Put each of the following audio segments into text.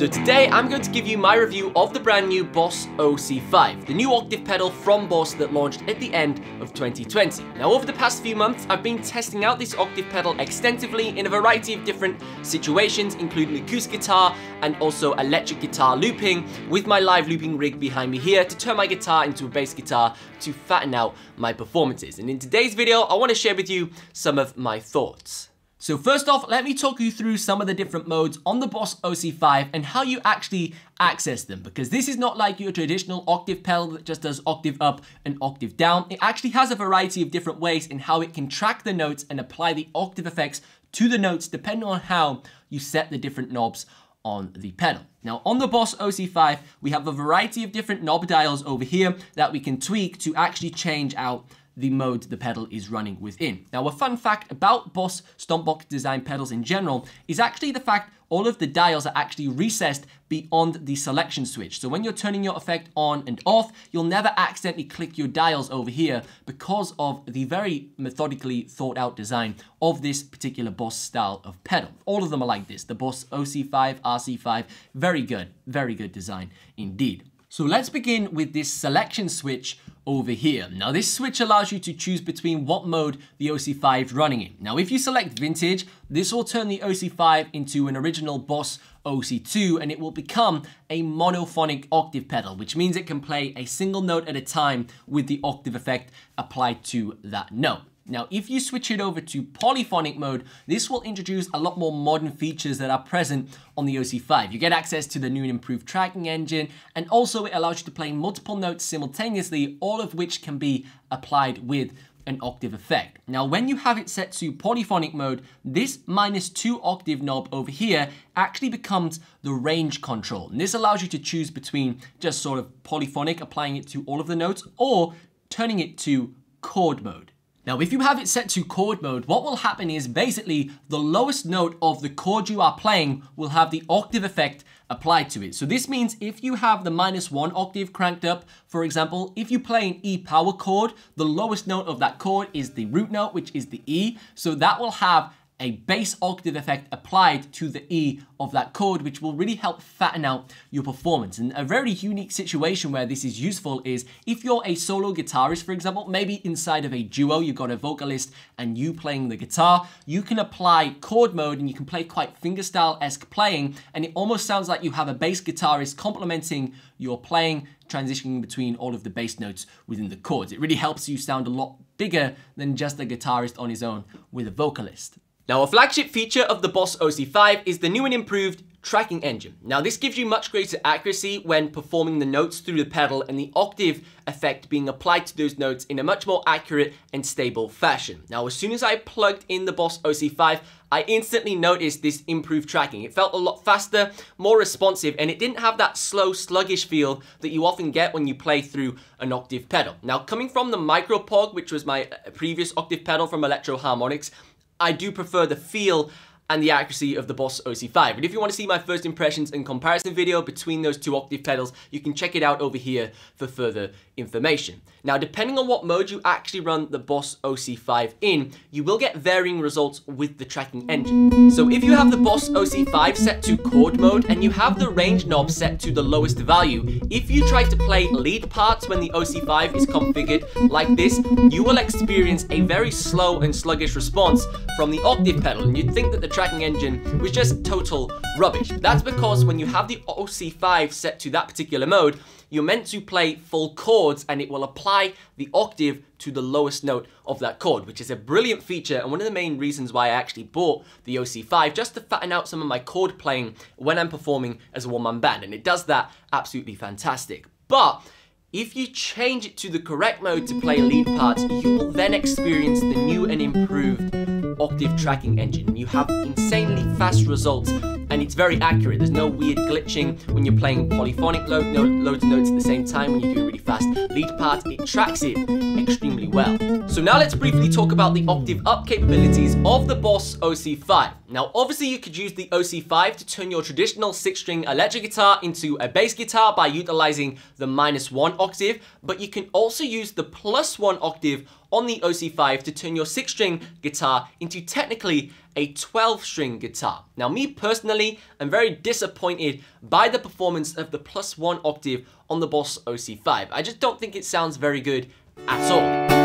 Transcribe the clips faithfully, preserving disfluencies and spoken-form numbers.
So today I'm going to give you my review of the brand new BOSS O C five, the new octave pedal from BOSS that launched at the end of twenty twenty. Now over the past few months I've been testing out this octave pedal extensively in a variety of different situations, including acoustic guitar and also electric guitar looping, with my live looping rig behind me here to turn my guitar into a bass guitar to fatten out my performances. And in today's video I want to share with you some of my thoughts. So first off, let me talk you through some of the different modes on the BOSS O C five and how you actually access them, because this is not like your traditional octave pedal that just does octave up and octave down. It actually has a variety of different ways in how it can track the notes and apply the octave effects to the notes depending on how you set the different knobs on the pedal. Now on the BOSS O C five, we have a variety of different knob dials over here that we can tweak to actually change out the mode the pedal is running within. Now a fun fact about BOSS Stompbox design pedals in general is actually the fact all of the dials are actually recessed beyond the selection switch. So when you're turning your effect on and off, you'll never accidentally click your dials over here because of the very methodically thought out design of this particular BOSS style of pedal. All of them are like this. The BOSS O C five, R C five, very good, very good design indeed. So let's begin with this selection switch over here. Now this switch allows you to choose between what mode the O C five is running in. Now if you select vintage, this will turn the O C five into an original BOSS O C two and it will become a monophonic octave pedal, which means it can play a single note at a time with the octave effect applied to that note. Now, if you switch it over to polyphonic mode, this will introduce a lot more modern features that are present on the O C five. You get access to the new and improved tracking engine, and also it allows you to play multiple notes simultaneously, all of which can be applied with an octave effect. Now, when you have it set to polyphonic mode, this minus two octave knob over here actually becomes the range control. And this allows you to choose between just sort of polyphonic, applying it to all of the notes, or turning it to chord mode. Now, if you have it set to chord mode, what will happen is basically the lowest note of the chord you are playing will have the octave effect applied to it. So this means if you have the minus one octave cranked up, for example, if you play an E power chord, the lowest note of that chord is the root note, which is the E. So that will have a bass octave effect applied to the E of that chord, which will really help fatten out your performance. And a very unique situation where this is useful is if you're a solo guitarist, for example, maybe inside of a duo, you've got a vocalist and you playing the guitar, you can apply chord mode and you can play quite fingerstyle-esque playing, and it almost sounds like you have a bass guitarist complementing your playing, transitioning between all of the bass notes within the chords. It really helps you sound a lot bigger than just a guitarist on his own with a vocalist. Now, a flagship feature of the BOSS O C five is the new and improved tracking engine. Now, this gives you much greater accuracy when performing the notes through the pedal and the octave effect being applied to those notes in a much more accurate and stable fashion. Now, as soon as I plugged in the BOSS O C five, I instantly noticed this improved tracking. It felt a lot faster, more responsive, and it didn't have that slow, sluggish feel that you often get when you play through an octave pedal. Now, coming from the Micro P O G, which was my previous octave pedal from Electro-Harmonix, I do prefer the feel and the accuracy of the BOSS O C five. But if you want to see my first impressions and comparison video between those two octave pedals, you can check it out over here for further information. Now, depending on what mode you actually run the BOSS O C five in, you will get varying results with the tracking engine. So if you have the BOSS O C five set to chord mode and you have the range knob set to the lowest value, if you try to play lead parts when the O C five is configured like this, you will experience a very slow and sluggish response from the octave pedal, and you'd think that the tracking engine was just total rubbish. That's because when you have the O C five set to that particular mode, you're meant to play full chords and it will apply the octave to the lowest note of that chord, which is a brilliant feature and one of the main reasons why I actually bought the O C five, just to fatten out some of my chord playing when I'm performing as a one-man band, and it does that absolutely fantastic. But if you change it to the correct mode to play lead parts, you will then experience the new and improved octave tracking engine. You have insanely fast results and it's very accurate. There's no weird glitching when you're playing polyphonic lo no loads of notes at the same time when you're doing really fast lead parts. It tracks it extremely well. So now let's briefly talk about the octave up capabilities of the BOSS O C five. Now obviously you could use the O C five to turn your traditional six string electric guitar into a bass guitar by utilizing the minus one octave, but you can also use the plus one octave on the O C five to turn your six string guitar into technically a twelve string guitar. Now, me personally, I'm very disappointed by the performance of the plus one octave on the BOSS O C five. I just don't think it sounds very good at all.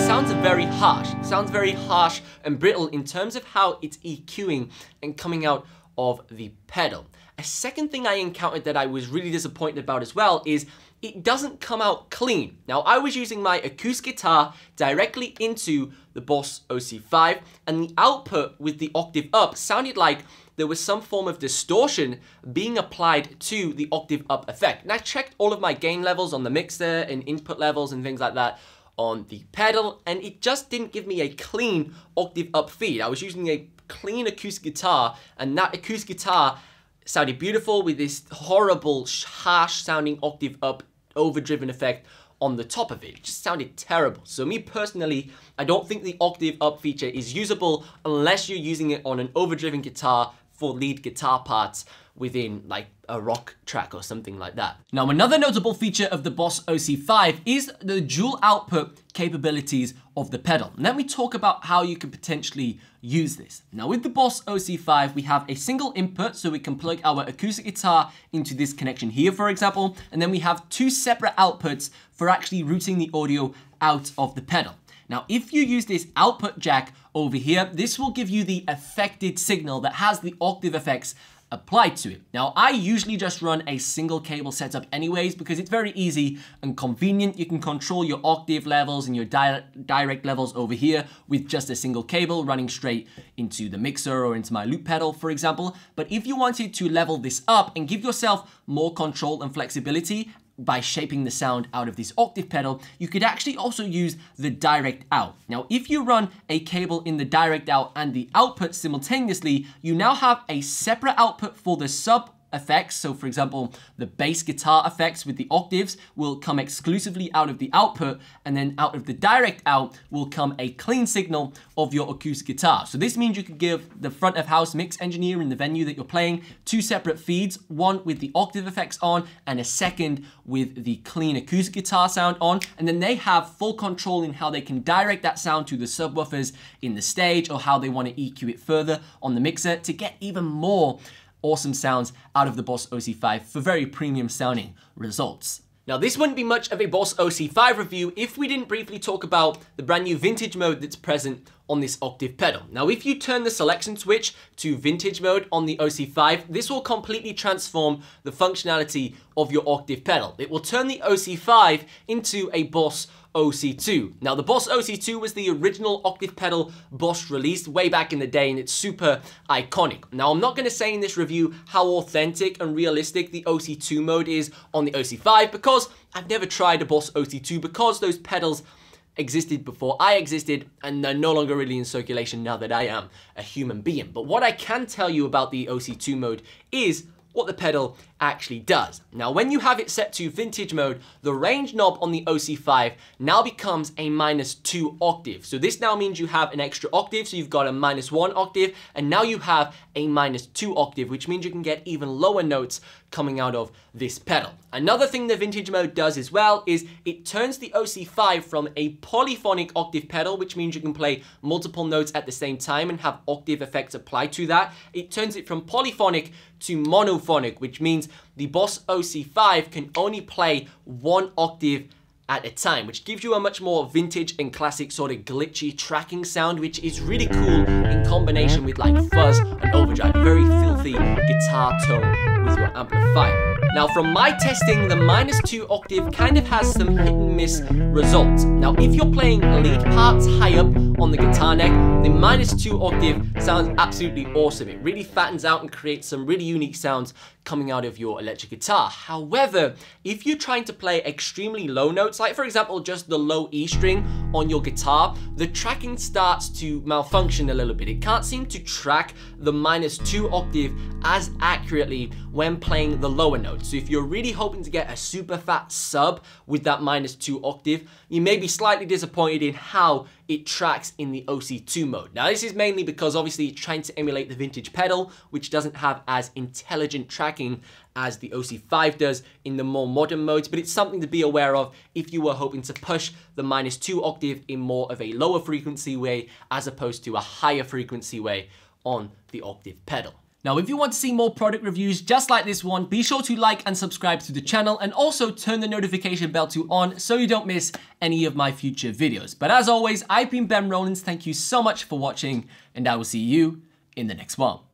Sounds very harsh, sounds very harsh and brittle in terms of how it's EQing and coming out of the pedal. A second thing I encountered that I was really disappointed about as well is it doesn't come out clean. Now, I was using my acoustic guitar directly into the BOSS O C five, and the output with the octave up sounded like there was some form of distortion being applied to the octave up effect. And I checked all of my gain levels on the mixer and input levels and things like that on the pedal, and it just didn't give me a clean octave up feed. I was using a clean acoustic guitar, and that acoustic guitar sounded beautiful with this horrible, harsh sounding octave up overdriven effect on the top of it. It just sounded terrible. So me personally, I don't think the octave up feature is usable unless you're using it on an overdriven guitar for lead guitar parts within like a rock track or something like that. Now, another notable feature of the BOSS O C five is the dual output capabilities of the pedal. Let me talk about how you can potentially use this. Now, with the BOSS O C five, we have a single input, so we can plug our acoustic guitar into this connection here, for example, and then we have two separate outputs for actually routing the audio out of the pedal. Now, if you use this output jack over here, this will give you the affected signal that has the octave effects applied to it. Now, I usually just run a single cable setup anyways because it's very easy and convenient. You can control your octave levels and your di direct levels over here with just a single cable running straight into the mixer or into my loop pedal, for example. But if you wanted to level this up and give yourself more control and flexibility by shaping the sound out of this octave pedal, you could actually also use the direct out. Now, if you run a cable in the direct out and the output simultaneously, you now have a separate output for the sub effects. So for example, the bass guitar effects with the octaves will come exclusively out of the output, and then out of the direct out will come a clean signal of your acoustic guitar. So this means you can give the front of house mix engineer in the venue that you're playing two separate feeds, one with the octave effects on and a second with the clean acoustic guitar sound on, and then they have full control in how they can direct that sound to the subwoofers in the stage or how they want to E Q it further on the mixer to get even more awesome sounds out of the BOSS O C five for very premium sounding results. Now, this wouldn't be much of a BOSS O C five review if we didn't briefly talk about the brand new vintage mode that's present on this octave pedal. Now, if you turn the selection switch to vintage mode on the O C five, this will completely transform the functionality of your octave pedal. It will turn the O C five into a BOSS O C two. Now, the BOSS O C two was the original octave pedal BOSS released way back in the day, and it's super iconic. Now, I'm not going to say in this review how authentic and realistic the O C two mode is on the O C five because I've never tried a BOSS O C two, because those pedals existed before I existed and they're no longer really in circulation now that I am a human being. But what I can tell you about the O C two mode is what the pedal actually does. Now, when you have it set to vintage mode, the range knob on the O C five now becomes a minus two octave. So this now means you have an extra octave, so you've got a minus one octave, and now you have a minus two octave, which means you can get even lower notes coming out of this pedal. Another thing the vintage mode does as well is it turns the O C five from a polyphonic octave pedal, which means you can play multiple notes at the same time and have octave effects applied to that. It turns it from polyphonic to monophonic, which means the BOSS O C five can only play one octave at a time, which gives you a much more vintage and classic sort of glitchy tracking sound, which is really cool in combination with like fuzz and overdrive, very filthy guitar tone with your amplifier. Now, from my testing, the minus two octave kind of has some hit and miss results. Now, if you're playing lead parts high up on the guitar neck, the minus two octave sounds absolutely awesome. It really fattens out and creates some really unique sounds coming out of your electric guitar. However, if you're trying to play extremely low notes, like for example, just the low E string on your guitar, the tracking starts to malfunction a little bit. It can't seem to track the minus two octave as accurately when playing the lower notes. So if you're really hoping to get a super fat sub with that minus two octave, you may be slightly disappointed in how it tracks in the O C two mode. Now this is mainly because obviously it's trying to emulate the vintage pedal, which doesn't have as intelligent tracking as the O C five does in the more modern modes, but it's something to be aware of if you were hoping to push the minus two octave in more of a lower frequency way as opposed to a higher frequency way on the octave pedal. Now, if you want to see more product reviews just like this one, be sure to like and subscribe to the channel and also turn the notification bell to on so you don't miss any of my future videos. But as always, I've been Ben Rowlands. Thank you so much for watching, and I will see you in the next one.